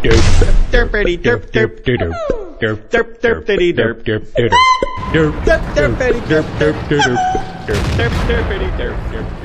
derp derp derp derp derp.